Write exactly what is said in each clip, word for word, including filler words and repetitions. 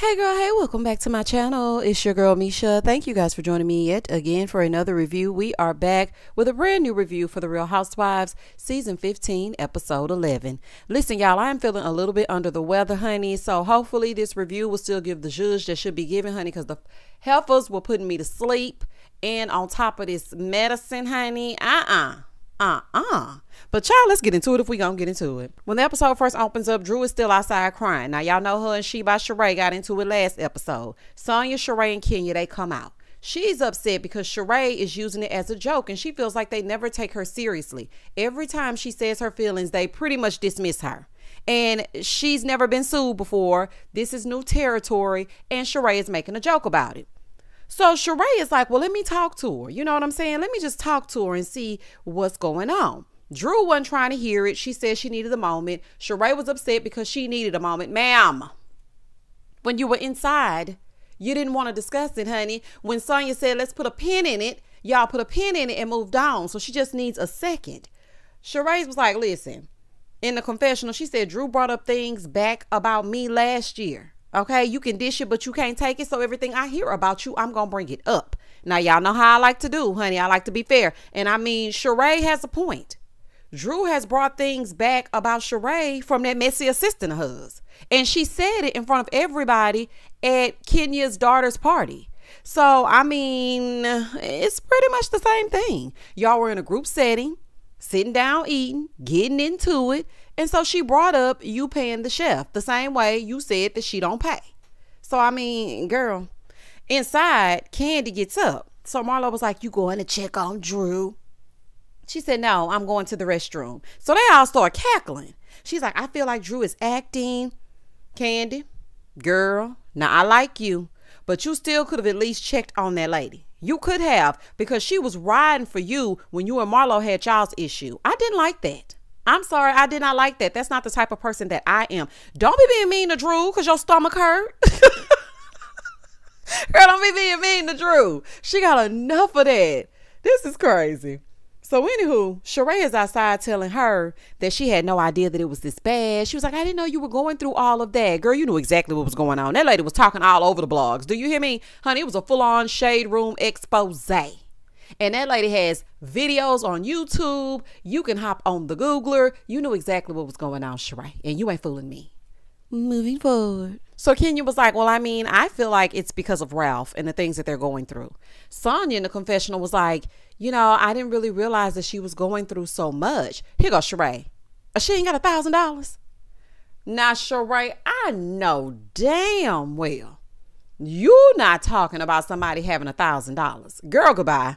Hey girl, hey, welcome back to my channel. It's your girl Misha. Thank you guys for joining me yet again for another review. We are back with a brand new review for the Real Housewives season fifteen episode eleven. Listen y'all, I am feeling a little bit under the weather, honey, so hopefully this review will still give the zhuzh that should be given, honey, because the heifers were putting me to sleep, and on top of this medicine, honey, uh-uh uh-uh but y'all, let's get into it if we gonna get into it. When the episode first opens up, Drew is still outside crying. Now y'all know her and she by Sheree got into it last episode. Sonya, Sheree, and Kenya, they come out. She's upset because Sheree is using it as a joke and she feels like they never take her seriously. Every time she says her feelings, they pretty much dismiss her. And she's never been sued before. This is new territory and Sheree is making a joke about it. So Sheree is like, well, let me talk to her. You know what I'm saying? Let me just talk to her and see what's going on. Drew wasn't trying to hear it. She said she needed a moment. Sheree was upset because she needed a moment. Ma'am, when you were inside, you didn't want to discuss it, honey. When Sonya said, let's put a pin in it, y'all put a pin in it and moved on. So she just needs a second. Sheree was like, listen, in the confessional, she said, Drew brought up things back about me last year. Okay, you can dish it, but you can't take it. So everything I hear about you, I'm going to bring it up. Now, y'all know how I like to do, honey. I like to be fair. And I mean, Sheree has a point. Drew has brought things back about Sheree from that messy assistant of hers. And she said it in front of everybody at Kenya's daughter's party. So, I mean, it's pretty much the same thing. Y'all were in a group setting, sitting down, eating, getting into it. And so she brought up you paying the chef the same way you said that she don't pay. So, I mean, girl, inside, Candy gets up. So Marlo was like, you going to check on Drew? She said, no, I'm going to the restroom. So they all start cackling. She's like, I feel like Drew is acting. Candy, girl, now I like you, but you still could have at least checked on that lady. You could have, because she was riding for you when you and Marlo had y'all's issue. I didn't like that. I'm sorry, I did not like that. That's not the type of person that I am. Don't be being mean to Drew because your stomach hurt. Girl, don't be being mean to Drew. She got enough of that. This is crazy. So anywho, Sheree is outside telling her that she had no idea that it was this bad. She was like, I didn't know you were going through all of that. Girl, you knew exactly what was going on. That lady was talking all over the blogs. Do you hear me? Honey, it was a full-on shade room expose. And that lady has videos on YouTube. You can hop on the Googler. You knew exactly what was going on, Sheree, and you ain't fooling me. Moving forward. So Kenya was like, well, I mean, I feel like it's because of Ralph and the things that they're going through. Sonya in the confessional was like, you know, I didn't really realize that she was going through so much. Here goes Sheree. She ain't got a thousand dollars. Now, Sheree, I know damn well you not talking about somebody having a thousand dollars. Girl, goodbye.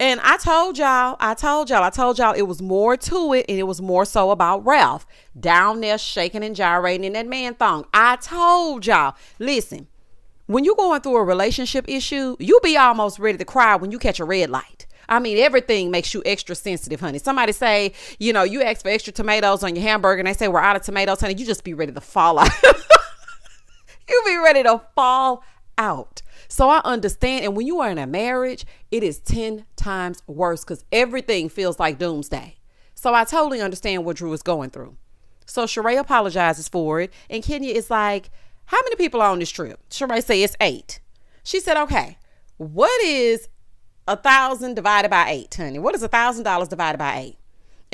And I told y'all, I told y'all, I told y'all it was more to it, and it was more so about Ralph down there shaking and gyrating in that man thong. I told y'all, listen, when you're going through a relationship issue, you be almost ready to cry when you catch a red light. I mean, everything makes you extra sensitive, honey. Somebody say, you know, you ask for extra tomatoes on your hamburger and they say, we're out of tomatoes, honey. You just be ready to fall out. You be ready to fall out. So I understand, and when you are in a marriage, it is ten times worse because everything feels like doomsday. So I totally understand what Drew is going through. So Sheree apologizes for it, and Kenya is like, how many people are on this trip? Sheree said it's eight. She said, okay, what is a thousand divided by eight, honey? What is a thousand dollars divided by eight?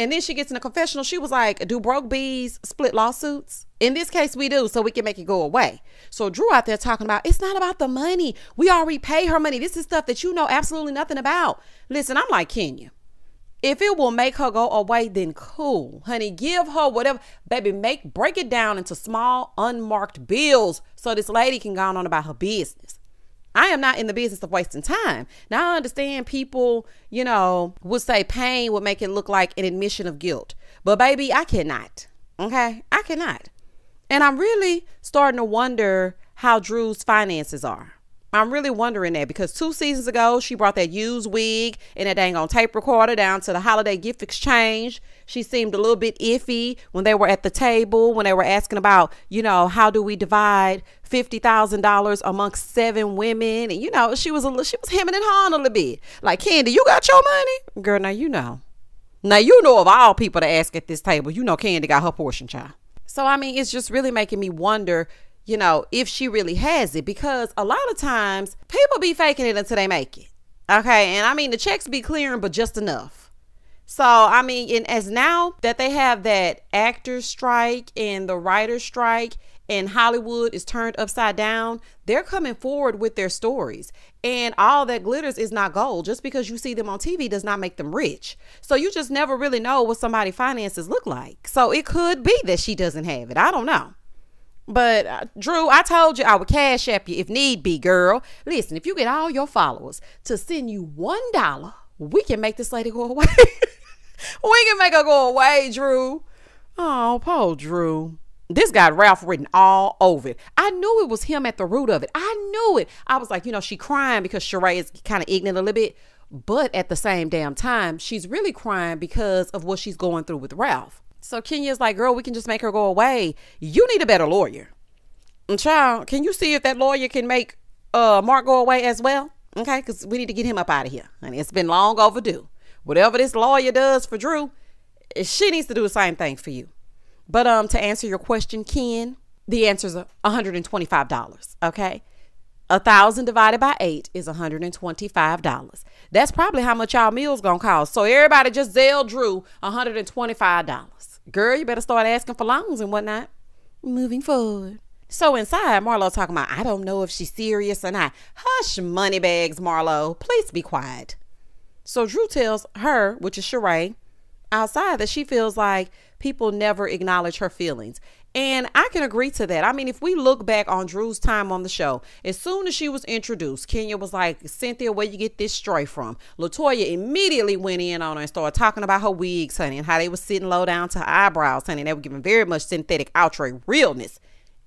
And then she gets in a confessional. She was like, do broke bees split lawsuits? In this case, we do, so we can make it go away. So Drew out there talking about, it's not about the money. We already pay her money. This is stuff that you know absolutely nothing about. Listen, I'm like Kenya. If it will make her go away, then cool. Honey, give her whatever. Baby, make break it down into small, unmarked bills so this lady can go on about her business. I am not in the business of wasting time. Now, I understand people, you know, would say pain would make it look like an admission of guilt. But baby, I cannot. Okay? I cannot. And I'm really starting to wonder how Drew's finances are. I'm really wondering that because two seasons ago, she brought that used wig and that dang on tape recorder down to the holiday gift exchange. She seemed a little bit iffy when they were at the table, when they were asking about, you know, how do we divide fifty thousand dollars amongst seven women? And, you know, she was a little, she was hemming and hawing a little bit. Like, Candy, you got your money? Girl, now you know. Now you know of all people to ask at this table. You know Candy got her portion, child. So, I mean, it's just really making me wonder, you know, if she really has it, because a lot of times people be faking it until they make it. Okay. And I mean, the checks be clearing, but just enough. So, I mean, and as now that they have that actor strike and the writer strike, and Hollywood is turned upside down, they're coming forward with their stories. And all that glitters is not gold. Just because you see them on T V does not make them rich. So you just never really know what somebody's finances look like. So it could be that she doesn't have it. I don't know. But uh, Drew, I told you I would cash app you if need be, girl. Listen, if you get all your followers to send you one dollar, we can make this lady go away. We can make her go away, Drew. Oh, poor Drew. This got Ralph written all over it. I knew it was him at the root of it. I knew it. I was like, you know, she crying because Sheree is kind of ignorant a little bit. But at the same damn time, she's really crying because of what she's going through with Ralph. So Kenya's like, girl, we can just make her go away. You need a better lawyer. And child, can you see if that lawyer can make uh, Mark go away as well? Okay, because we need to get him up out of here. And it's been long overdue. Whatever this lawyer does for Drew, she needs to do the same thing for you. But um, to answer your question, Ken, the answer is one hundred twenty-five dollars, okay? one thousand divided by eight is one hundred twenty-five dollars. That's probably how much y'all meals gonna cost. So everybody just Zell Drew one hundred twenty-five dollars. Girl, you better start asking for loans and whatnot. Moving forward. So inside, Marlo talking about, I don't know if she's serious or not. Hush, money bags, Marlo. Please be quiet. So Drew tells her, which is Sheree, outside that she feels like people never acknowledge her feelings. And I can agree to that. I mean, if we look back on Drew's time on the show, as soon as she was introduced, Kenya was like, Cynthia, where you get this stray from? Latoya immediately went in on her and started talking about her wigs, honey, and how they were sitting low down to her eyebrows, honey, and they were giving very much synthetic outre realness.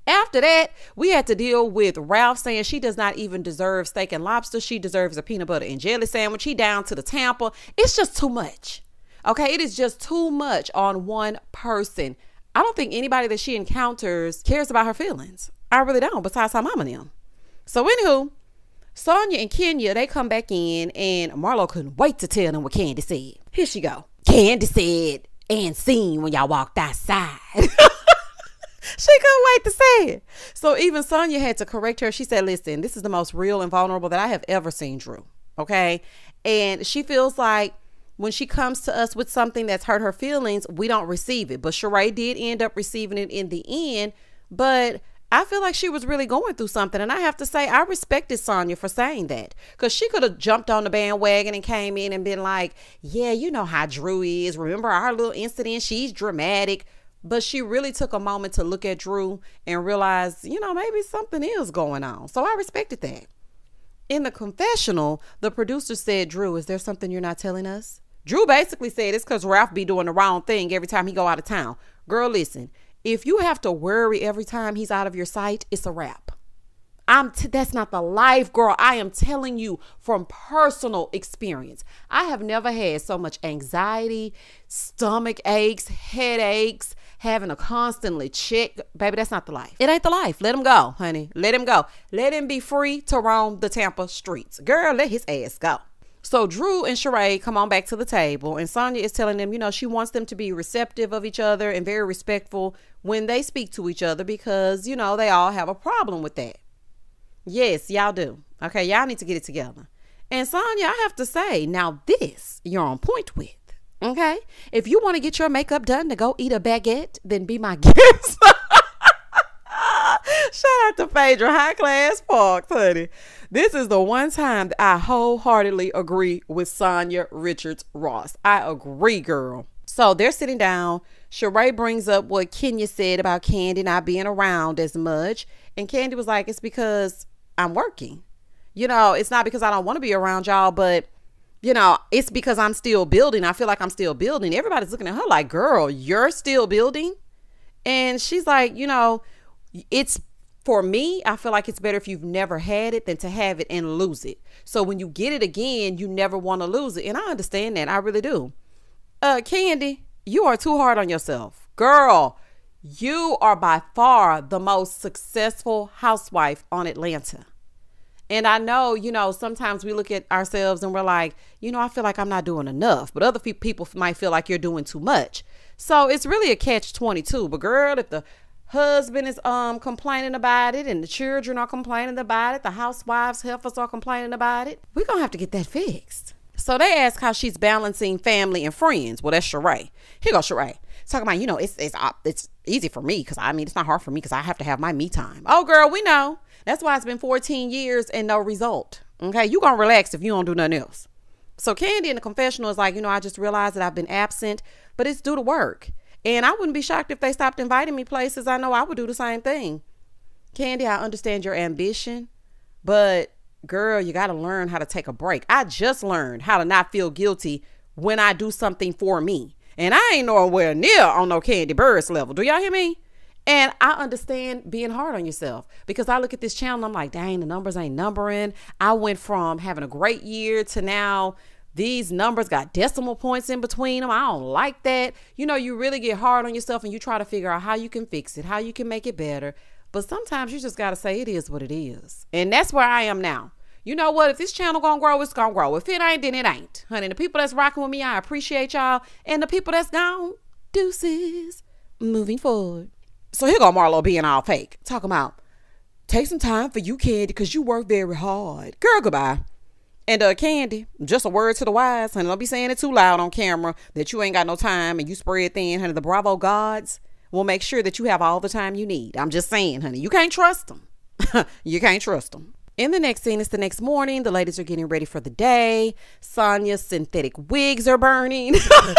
After that, we had to deal with Ralph saying she does not even deserve steak and lobster. She deserves a peanut butter and jelly sandwich. He down to the Tampa. It's just too much. Okay, it is just too much on one person. I don't think anybody that she encounters cares about her feelings. I really don't, besides her mama and them. So anywho, Sonya and Kenya, they come back in, and Marlo couldn't wait to tell them what Candy said. Here she go. Candy said, and seen when y'all walked outside. She couldn't wait to say it. So even Sonya had to correct her. She said, listen, this is the most real and vulnerable that I have ever seen Drew. Okay? And she feels like when she comes to us with something that's hurt her feelings, we don't receive it. But Sheree did end up receiving it in the end. But I feel like she was really going through something. And I have to say, I respected Sonya for saying that. Because she could have jumped on the bandwagon and came in and been like, yeah, you know how Drew is. Remember our little incident? She's dramatic. But she really took a moment to look at Drew and realize, you know, maybe something is going on. So I respected that. In the confessional, the producer said, Drew, is there something you're not telling us? Drew basically said it's because Ralph be doing the wrong thing every time he go out of town. Girl, listen, if you have to worry every time he's out of your sight, it's a wrap. I'm t that's not the life, girl. I am telling you from personal experience. I have never had so much anxiety, stomach aches, headaches, having to constantly check. Baby, that's not the life. It ain't the life. Let him go, honey. Let him go. Let him be free to roam the Tampa streets. Girl, let his ass go. So Drew and Sheree come on back to the table, and Sonya is telling them, you know, she wants them to be receptive of each other and very respectful when they speak to each other because, you know, they all have a problem with that. Yes, y'all do. Okay, y'all need to get it together. And Sonya, I have to say, now this you're on point with, okay? If you want to get your makeup done to go eat a baguette, then be my guest. Shout out to Phaedra, High Class Parks, honey. This is the one time that I wholeheartedly agree with Sonya Richards Ross. I agree, girl. So they're sitting down. Sheree brings up what Kenya said about Candy not being around as much. And Candy was like, it's because I'm working. You know, it's not because I don't want to be around y'all, but, you know, it's because I'm still building. I feel like I'm still building. Everybody's looking at her like, girl, you're still building? And she's like, you know, it's for me, I feel like it's better if you've never had it than to have it and lose it. So when you get it again, you never want to lose it. And I understand that. I really do. Uh, Candy, you are too hard on yourself. Girl, you are by far the most successful housewife on Atlanta. And I know, you know, sometimes we look at ourselves and we're like, you know, I feel like I'm not doing enough. But other fe- people might feel like you're doing too much. So it's really a catch twenty-two. But girl, if the husband is um complaining about it, and the children are complaining about it. The housewives, helpers are complaining about it. We're going to have to get that fixed. So they ask how she's balancing family and friends. Well, that's Sheree. Here goes Sheree. Talking about, you know, it's, it's, it's easy for me because, I mean, it's not hard for me because I have to have my me time. Oh, girl, we know. That's why it's been fourteen years and no result. Okay, you going to relax if you don't do nothing else. So Candy in the confessional is like, you know, I just realized that I've been absent, but it's due to work. And I wouldn't be shocked if they stopped inviting me places. I know I would do the same thing. Candy, I understand your ambition, but girl, you got to learn how to take a break. I just learned how to not feel guilty when I do something for me. And I ain't nowhere near on no Kandi Burruss level. Do y'all hear me? And I understand being hard on yourself because I look at this channel and I'm like, dang, the numbers ain't numbering. I went from having a great year to now these numbers got decimal points in between them. I don't like that. You know, you really get hard on yourself and you try to figure out how you can fix it, how you can make it better. But sometimes you just got to say it is what it is. And that's where I am now. You know what? If this channel gonna grow, it's gonna grow. If it ain't, then it ain't. Honey, the people that's rocking with me, I appreciate y'all. And the people that's gone, deuces. Moving forward. So here go Marlo being all fake. Talking about, take some time for you, Candy, because you work very hard. Girl, goodbye. And uh, Candy, just a word to the wise, honey. Don't be saying it too loud on camera that you ain't got no time and you spread thin, honey. The BRAVO gods will make sure that you have all the time you need. I'm just saying, honey, you can't trust them. You can't trust them. In the next scene, it's the next morning. The ladies are getting ready for the day. Sonya's synthetic wigs are burning. I'm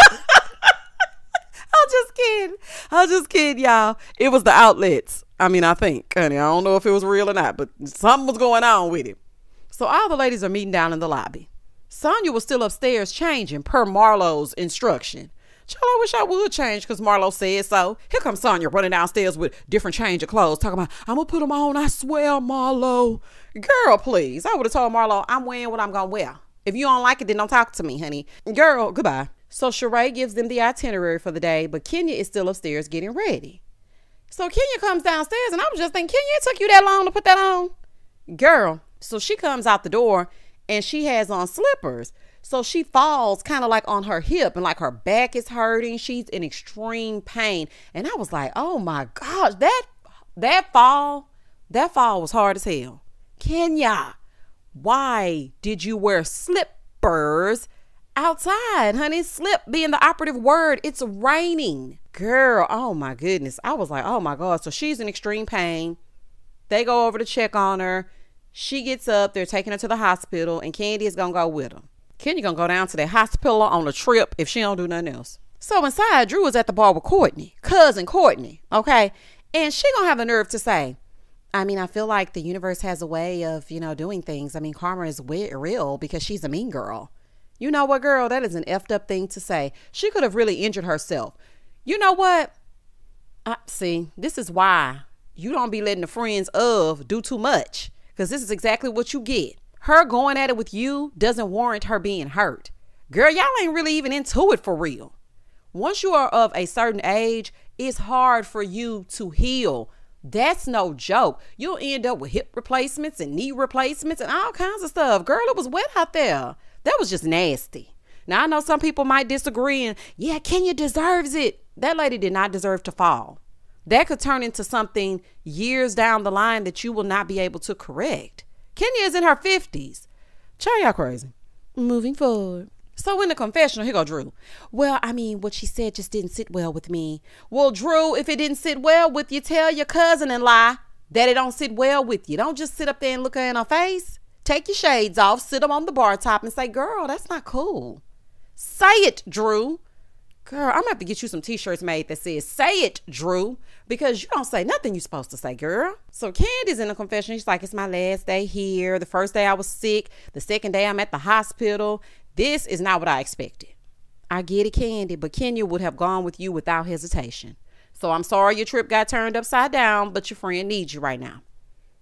just kidding. I'm just kidding, y'all. It was the outlets. I mean, I think, honey, I don't know if it was real or not, but something was going on with it. So all the ladies are meeting down in the lobby. Sonya was still upstairs changing per Marlo's instruction. Child, I wish I would change because Marlo said so. Here comes Sonya running downstairs with different change of clothes, talking about, I'm going to put them on, I swear, Marlo. Girl, please. I would have told Marlo, I'm wearing what I'm going to wear. If you don't like it, then don't talk to me, honey. Girl, goodbye. So Sheree gives them the itinerary for the day, but Kenya is still upstairs getting ready. So Kenya comes downstairs, and I was just thinking, Kenya, it took you that long to put that on? Girl. So she comes out the door, and she has on slippers. So she falls kind of like on her hip and like her back is hurting. She's in extreme pain. And I was like, oh my gosh, that, that fall, that fall was hard as hell. Kenya, why did you wear slippers outside, honey? Slip being the operative word. It's raining. Girl, oh my goodness. I was like, oh my God. So she's in extreme pain. They go over to check on her. She gets up. They're taking her to the hospital and Candy is going to go with them. Kenya gonna go down to that hospital on a trip if she don't do nothing else. So inside, Drew is at the bar with Courtney, cousin Courtney, okay? And she gonna have the nerve to say, I mean, I feel like the universe has a way of, you know, doing things. I mean, karma is real because she's a mean girl. You know what, girl? That is an effed up thing to say. She could have really injured herself. You know what? I, see, this is why you don't be letting the friends of do too much because this is exactly what you get. Her going at it with you doesn't warrant her being hurt. Girl, y'all ain't really even into it for real. Once you are of a certain age, it's hard for you to heal. That's no joke. You'll end up with hip replacements and knee replacements and all kinds of stuff. Girl, it was wet out there. That was just nasty. Now, I know some people might disagree and, yeah, Kenya deserves it. That lady did not deserve to fall. That could turn into something years down the line that you will not be able to correct. Kenya is in her fifties. Child, y'all crazy. Moving forward. So in the confessional, here go Drew. Well, I mean, what she said just didn't sit well with me. Well, Drew, if it didn't sit well with you, tell your cousin and lie that it don't sit well with you. Don't just sit up there and look her in her face. Take your shades off, sit them on the bar top and say, girl, that's not cool. Say it, Drew. Girl, I'm going to have to get you some t-shirts made that says, say it, Drew, because you don't say nothing you're supposed to say, girl. So Candy's in the confession. She's like, it's my last day here. The first day I was sick. The second day I'm at the hospital. This is not what I expected. I get it, Candy, but Kenya would have gone with you without hesitation. So I'm sorry your trip got turned upside down, but your friend needs you right now.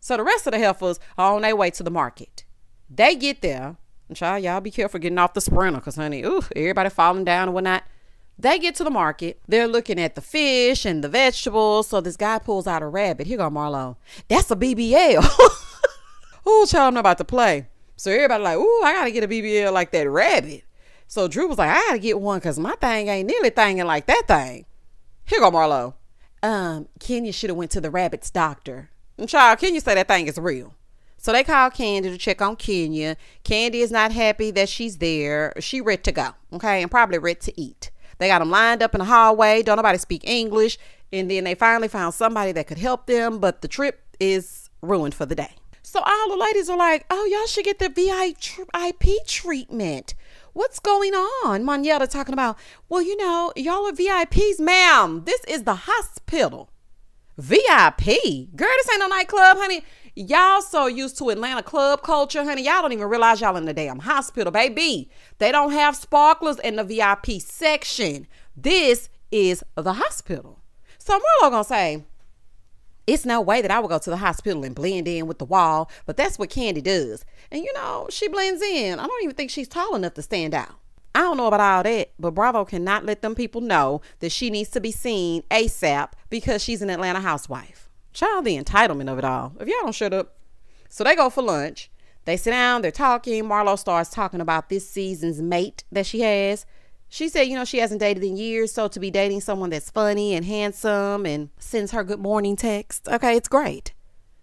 So the rest of the helpers are on their way to the market. They get there. And child, y'all be careful getting off the sprinter because, honey, ooh, everybody falling down and whatnot. They get to the market. They're looking at the fish and the vegetables. So this guy pulls out a rabbit. Here go Marlo. That's a B B L. Ooh, child, I'm not about to play. So everybody like, ooh, I got to get a B B L like that rabbit. So Drew was like, I got to get one because my thing ain't nearly thinging like that thing. Here go Marlo. um, Kenya should have went to the rabbit's doctor. And child, Kenya say that thing is real. So they call Candy to check on Kenya. Candy is not happy that she's there. She ready to go, okay, and probably ready to eat. They got them lined up in the hallway. Don't nobody speak English. And then they finally found somebody that could help them, but the trip is ruined for the day. So all the ladies are like, oh, y'all should get the V I P treatment. What's going on? Monietta talking about, well, you know, y'all are V I Ps. Ma'am, this is the hospital. V I P? Girl, this ain't no nightclub, honey. Y'all so used to Atlanta club culture, honey. Y'all don't even realize y'all in the damn hospital, baby. They don't have sparklers in the V I P section. This is the hospital. So Marlo gonna say, it's no way that I would go to the hospital and blend in with the wall, but that's what Candy does. And you know, she blends in. I don't even think she's tall enough to stand out. I don't know about all that, but Bravo cannot let them people know that she needs to be seen ASAP because she's an Atlanta housewife. Child, the entitlement of it all. If y'all don't shut up. So they go for lunch. They sit down. They're talking. Marlo starts talking about this season's mate that she has. She said, you know, she hasn't dated in years. So to be dating someone that's funny and handsome and sends her good morning text. Okay, it's great.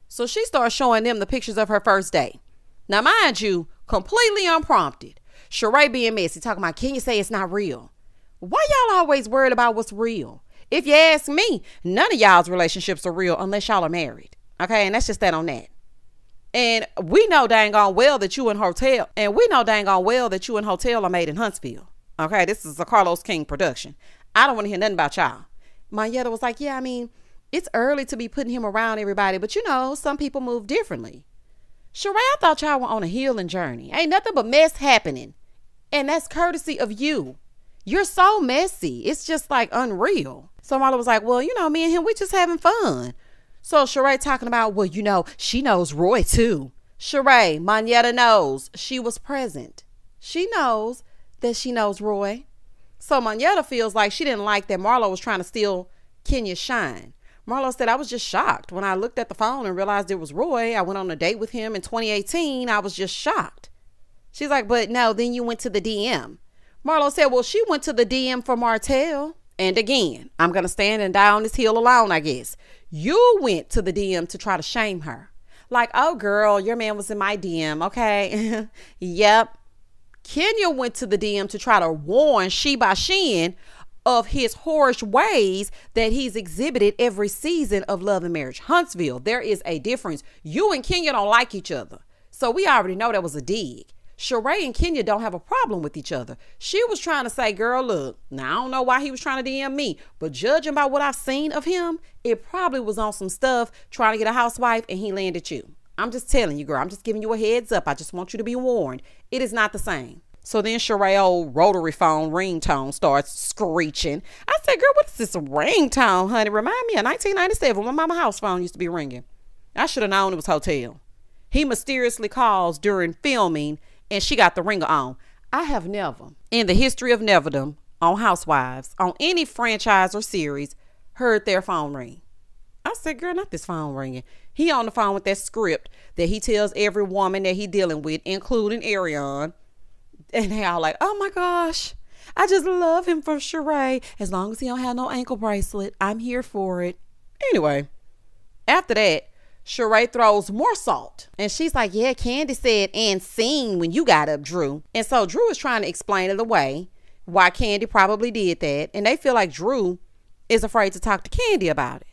So she starts showing them the pictures of her first date. Now, mind you, completely unprompted. Sheree being messy, talking about, can you say it's not real? Why y'all always worried about what's real? If you ask me, none of y'all's relationships are real unless y'all are married. Okay, and that's just that on that. And we know dang on well that you in hotel. And we know dang on well that you in hotel are made in Huntsville. Okay, this is a Carlos King production. I don't want to hear nothing about y'all. Mayetta was like, yeah, I mean, it's early to be putting him around everybody. But, you know, some people move differently. Sheree, I thought y'all were on a healing journey. Ain't nothing but mess happening. And that's courtesy of you. You're so messy. It's just like unreal. So Marlo was like, well, you know, me and him, we just having fun. So Sheree talking about, well, you know, she knows Roy too. Sheree, Monietta knows she was present. She knows that she knows Roy. So Monietta feels like she didn't like that Marlo was trying to steal Kenya's shine. Marlo said, I was just shocked when I looked at the phone and realized it was Roy. I went on a date with him in twenty eighteen. I was just shocked. She's like, but no, then you went to the D M. Marlo said, well, she went to the D M for Martell. And again, I'm going to stand and die on this hill alone, I guess. You went to the D M to try to shame her. Like, oh, girl, your man was in my D M. Okay. Yep. Kenya went to the D M to try to warn Sheba Shin of his whorish ways that he's exhibited every season of Love and Marriage Huntsville. There is a difference. You and Kenya don't like each other. So we already know that was a dig. Sheree and Kenya don't have a problem with each other. She was trying to say, girl, look, now I don't know why he was trying to D M me, but judging by what I've seen of him, it probably was on some stuff trying to get a housewife and he landed you. I'm just telling you, girl, I'm just giving you a heads up. I just want you to be warned. It is not the same. So then Sheree old rotary phone ringtone starts screeching. I said, girl, what is this ringtone, honey? Remind me of nineteen ninety-seven when my mama house phone used to be ringing. I should have known it was hotel. He mysteriously calls during filming and she got the ringer on. I have never, in the history of neverdom, on Housewives, on any franchise or series, heard their phone ring. I said, girl, not this phone ringing. He on the phone with that script that he tells every woman that he dealing with, including Arion. And they all like, oh my gosh, I just love him for Sheree. As long as he don't have no ankle bracelet, I'm here for it. Anyway, after that, Sheree throws more salt. And she's like, yeah, Candy said and seen when you got up, Drew. And so Drew is trying to explain it away, why Candy probably did that. And they feel like Drew is afraid to talk to Candy about it.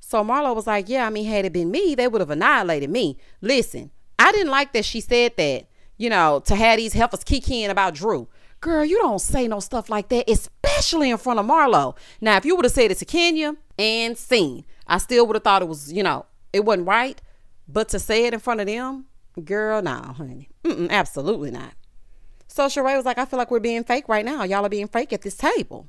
So Marlo was like, yeah, I mean, had it been me, they would have annihilated me. Listen, I didn't like that she said that, you know, to have these heifers kikiing about Drew. Girl, you don't say no stuff like that, especially in front of Marlo. Now, if you would have said it to Kenya and seen, I still would have thought it was, you know, it wasn't right, but to say it in front of them, girl, nah, honey. Mm-mm, absolutely not. So Sheree was like, I feel like we're being fake right now. Y'all are being fake at this table.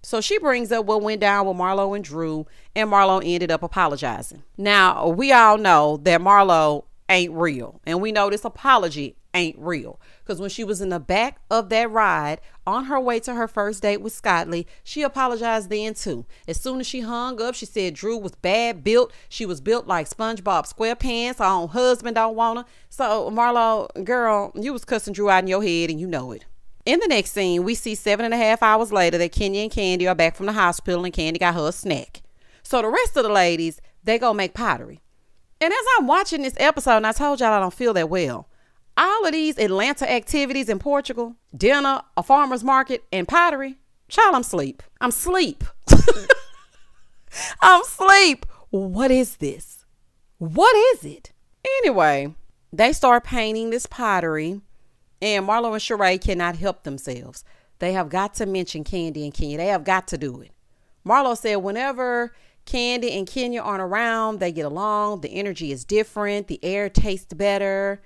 So she brings up what went down with Marlo and Drew, and Marlo ended up apologizing. Now, we all know that Marlo ain't real, and we know this apology ain't real, because when she was in the back of that ride on her way to her first date with Scott Lee, she apologized then too. As soon as she hung up, she said Drew was bad built. She was built like SpongeBob SquarePants. Her own husband don't want her. So Marlo, girl, you was cussing Drew out in your head and you know it. In the next scene, we see seven and a half hours later that Kenya and Candy are back from the hospital and Candy got her a snack. So the rest of the ladies, they go make pottery. And as I'm watching this episode, and I told y'all I don't feel that well, all of these Atlanta activities in Portugal, dinner, a farmer's market, and pottery, child, I'm sleep. I'm sleep. I'm sleep. What is this? What is it? Anyway, they start painting this pottery, and Marlo and Sheree cannot help themselves. They have got to mention Candy and Kenya. They have got to do it. Marlo said whenever Candy and Kenya aren't around, they get along. The energy is different. The air tastes better.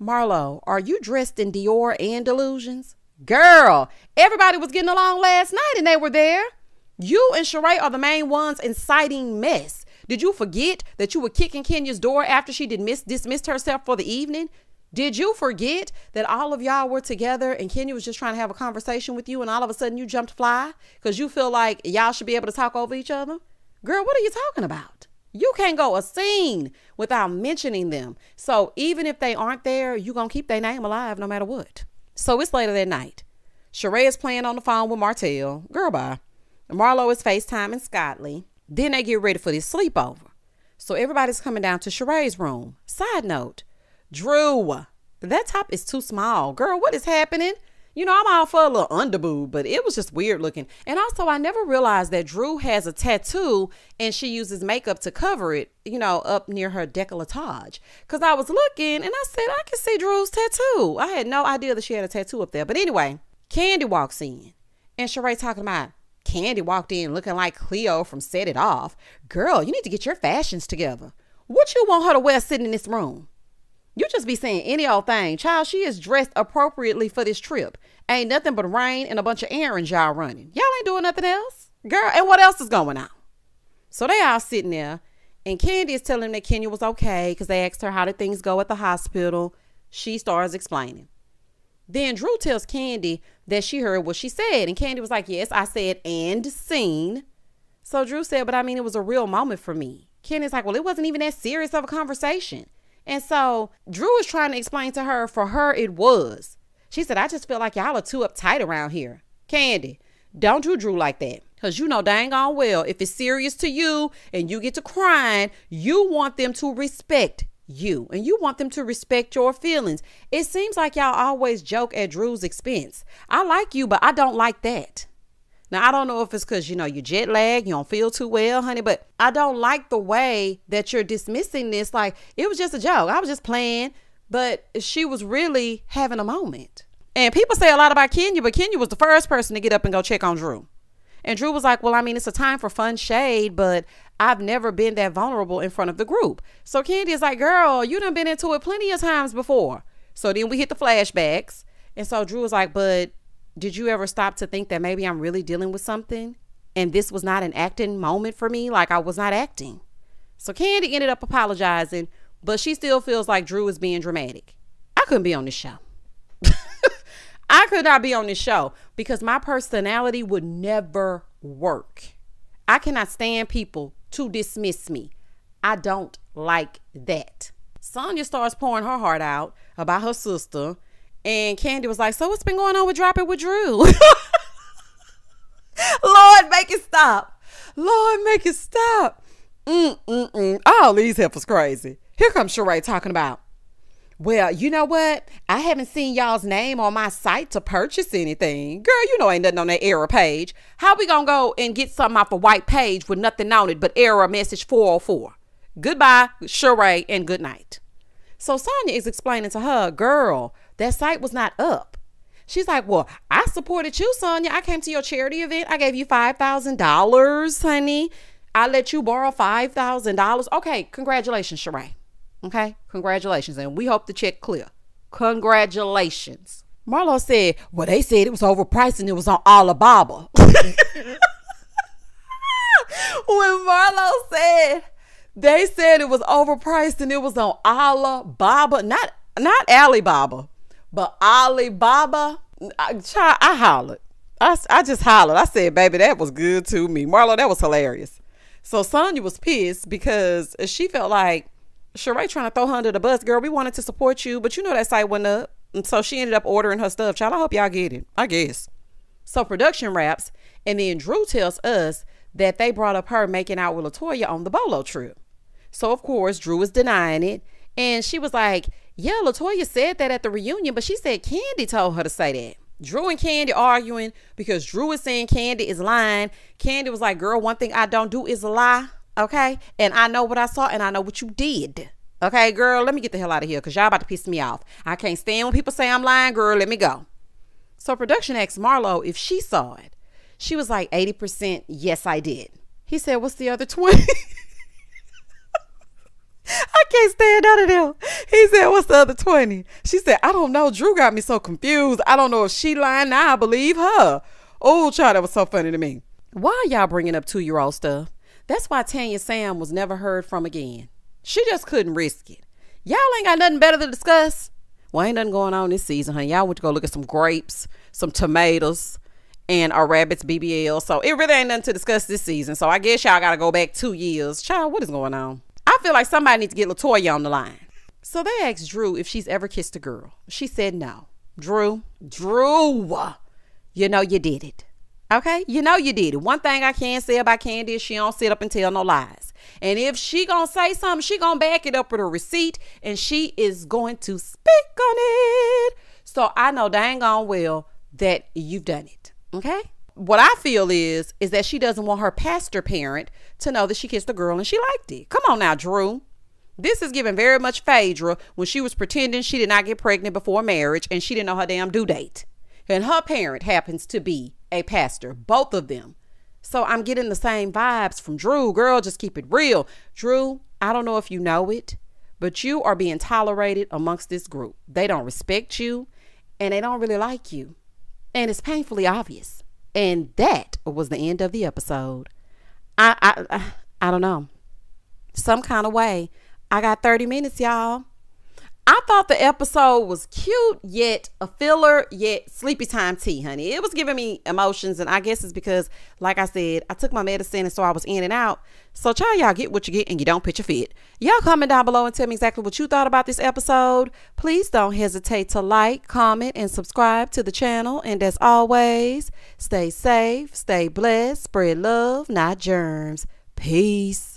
Marlo, are you dressed in Dior and delusions? Girl, everybody was getting along last night and they were there. You and Sheree are the main ones inciting mess. Did you forget that you were kicking Kenya's door after she dismiss, dismissed herself for the evening? Did you forget that all of y'all were together and Kenya was just trying to have a conversation with you and all of a sudden you jumped fly because you feel like y'all should be able to talk over each other? Girl, what are you talking about? You can't go a scene without mentioning them. So even if they aren't there, you're going to keep their name alive no matter what. So it's later that night. Sheree is playing on the phone with Martell. Girl, bye. Marlo is FaceTiming Scott Lee. Then they get ready for this sleepover. So everybody's coming down to Sheree's room. Side note, Drew, that top is too small. Girl, what is happening? You know, I'm all for a little underboob, but it was just weird looking. And also, I never realized that Drew has a tattoo and she uses makeup to cover it, you know, up near her décolletage. Because I was looking and I said, I can see Drew's tattoo. I had no idea that she had a tattoo up there. But anyway, Candy walks in and Sheree talking about Candy walked in looking like Cleo from Set It Off. Girl, you need to get your fashions together. What you want her to wear sitting in this room? You just be saying any old thing. Child, she is dressed appropriately for this trip. Ain't nothing but rain and a bunch of errands y'all running. Y'all ain't doing nothing else. Girl, and what else is going on? So they all sitting there, and Candy is telling them that Kenya was okay because they asked her how did things go at the hospital. She starts explaining. Then Drew tells Candy that she heard what she said, and Candy was like, yes, I said and seen. So Drew said, but I mean, it was a real moment for me. Candy's like, well, it wasn't even that serious of a conversation. And so Drew is trying to explain to her, for her, it was. She said, I just feel like y'all are too uptight around here. Candy, don't do Drew like that. Because you know dang on well, if it's serious to you and you get to crying, you want them to respect you. And you want them to respect your feelings. It seems like y'all always joke at Drew's expense. I like you, but I don't like that. Now, I don't know if it's because, you know, you jet lag, you don't feel too well, honey, but I don't like the way that you're dismissing this. Like, it was just a joke. I was just playing, but she was really having a moment. And people say a lot about Kenya, but Kenya was the first person to get up and go check on Drew. And Drew was like, well, I mean, it's a time for fun shade, but I've never been that vulnerable in front of the group. So Candy is like, girl, you done been into it plenty of times before. So then we hit the flashbacks. And so Drew was like, but did you ever stop to think that maybe I'm really dealing with something and this was not an acting moment for me? Like, I was not acting. So Candy ended up apologizing, but she still feels like Drew is being dramatic. I couldn't be on this show. I could not be on this show because my personality would never work. I cannot stand people to dismiss me. I don't like that. Sonya starts pouring her heart out about her sister. And Candy was like, so what's been going on with Drop It With Drew? Lord, make it stop. Lord, make it stop. Mm-mm-mm. All these heifers crazy. Here comes Sheree talking about, well, you know what? I haven't seen y'all's name on my site to purchase anything. Girl, you know ain't nothing on that error page. How we gonna go and get something off a white page with nothing on it but error message four oh four? Goodbye, Sheree, and good night. So Sonya is explaining to her, girl, that site was not up. She's like, well, I supported you, Sonya. I came to your charity event. I gave you five thousand dollars, honey. I let you borrow five thousand dollars. Okay, congratulations, Sheree. Okay, congratulations. And we hope the check clear. Congratulations. Marlo said, well, they said it was overpriced and it was on Alibaba. When Marlo said, they said it was overpriced and it was on Alibaba, not Not Alibaba, but Alibaba. I, child, I hollered. I, I just hollered. I said, baby, that was good to me. Marlo, that was hilarious. So Sonya was pissed because she felt like Sheree trying to throw her under the bus. Girl, we wanted to support you, but you know that site went up. And so she ended up ordering her stuff. Child, I hope y'all get it, I guess. So production wraps. And then Drew tells us that they brought up her making out with Latoya on the bolo trip. So of course, Drew was denying it. And she was like, yeah, Latoya said that at the reunion, but she said Candy told her to say that. Drew and Candy arguing because Drew is saying Candy is lying. Candy was like, girl, one thing I don't do is lie, okay? And I know what I saw and I know what you did. Okay, girl, let me get the hell out of here because y'all about to piss me off. I can't stand when people say I'm lying, girl, let me go. So production asked Marlo if she saw it. She was like, eighty percent, yes, I did. He said, what's the other twenty? I can't stand out of them. He said, what's the other twenty? She said, I don't know. Drew got me so confused. I don't know if she lying. Now I believe her. Oh, child, that was so funny to me. Why y'all bringing up two-year-old stuff? That's why Tanya Sam was never heard from again. She just couldn't risk it. Y'all ain't got nothing better to discuss. Well, ain't nothing going on this season, honey. Y'all went to go look at some grapes, some tomatoes, and our rabbit's B B L. So it really ain't nothing to discuss this season. So I guess y'all got to go back two years. Child, what is going on? I feel like somebody needs to get Latoya on the line. So they asked Drew if she's ever kissed a girl. She said no. Drew, Drew, you know you did it. Okay? You know you did it. One thing I can say about Candy is she don't sit up and tell no lies. And if she gonna say something, she gonna back it up with a receipt, and she is going to speak on it. So I know dang on well that you've done it. Okay? What I feel is, is that she doesn't want her pastor parent to know that she kissed a girl and she liked it. Come on now, Drew. This is giving very much Phaedra when she was pretending she did not get pregnant before marriage and she didn't know her damn due date. And her parent happens to be a pastor, both of them. So I'm getting the same vibes from Drew. Girl, just keep it real. Drew, I don't know if you know it, but you are being tolerated amongst this group. They don't respect you and they don't really like you. And it's painfully obvious. And that was the end of the episode. I, I, I, I don't know. Some kind of way. I got thirty minutes, y'all. I thought the episode was cute, yet a filler, yet sleepy time tea, honey. It was giving me emotions. And I guess it's because, like I said, I took my medicine and so I was in and out. So child, y'all get what you get and you don't pitch your fit. Y'all comment down below and tell me exactly what you thought about this episode. Please don't hesitate to like, comment, and subscribe to the channel. And as always, stay safe, stay blessed, spread love, not germs. Peace.